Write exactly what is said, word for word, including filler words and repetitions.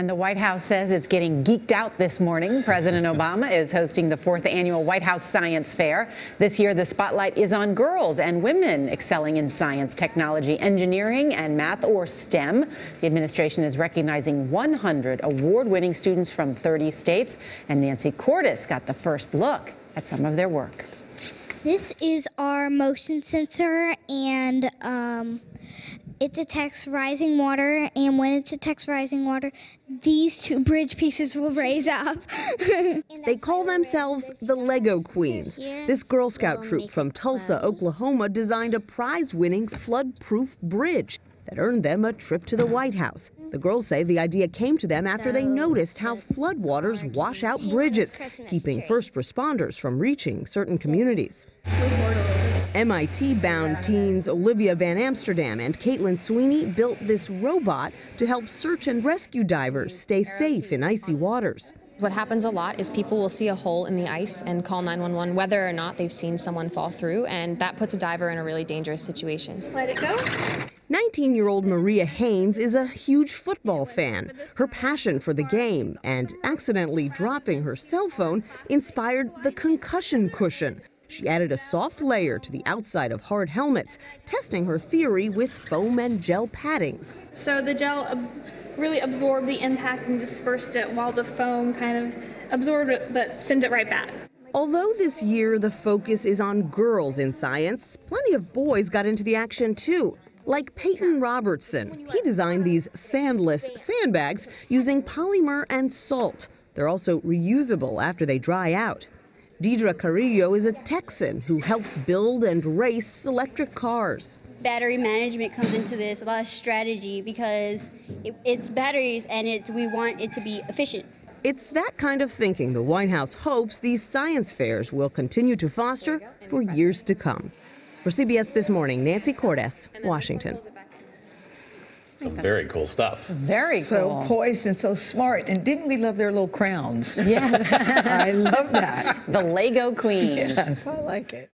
And the White House says it's getting geeked out this morning. President Obama is hosting the fourth annual White House Science Fair. This year, the spotlight is on girls and women excelling in science, technology, engineering, and math, or STEM. The administration is recognizing one hundred award-winning students from thirty states, and Nancy Cordes got the first look at some of their work. This is our motion sensor, and um, it detects rising water, and when it detects rising water, these two bridge pieces will raise up. They call themselves the Lego Queens. This Girl Scout troop from Tulsa, Oklahoma, designed a prize-winning flood-proof bridge that earned them a trip to the White House. The girls say the idea came to them after they noticed how floodwaters wash out bridges, keeping first responders from reaching certain communities. M I T-bound teens Olivia Van Amsterdam and Caitlin Sweeney built this robot to help search and rescue divers stay safe in icy waters. What happens a lot is people will see a hole in the ice and call nine one one whether or not they've seen someone fall through, and that puts a diver in a really dangerous situation. Let it go. nineteen-year-old Maria Haynes is a huge football fan. Her passion for the game and accidentally dropping her cell phone inspired the concussion cushion. She added a soft layer to the outside of hard helmets, testing her theory with foam and gel paddings. So the gel ab really absorbed the impact and dispersed it, while the foam kind of absorbed it but sent it right back. Although this year the focus is on girls in science, plenty of boys got into the action too. Like Peyton Robertson, he designed these sandless sandbags using polymer and salt. They're also reusable after they dry out. Deidre Carrillo is a Texan who helps build and race electric cars. Battery management comes into this, a lot of strategy, because it, it's batteries and it, we want it to be efficient. It's that kind of thinking the White House hopes these science fairs will continue to foster for years to come. For C B S This Morning, Nancy Cordes, Washington. Some very cool stuff. Very cool. So poised and so smart. And didn't we love their little crowns? Yes. I love that. The Lego Queens. Yes, I like it.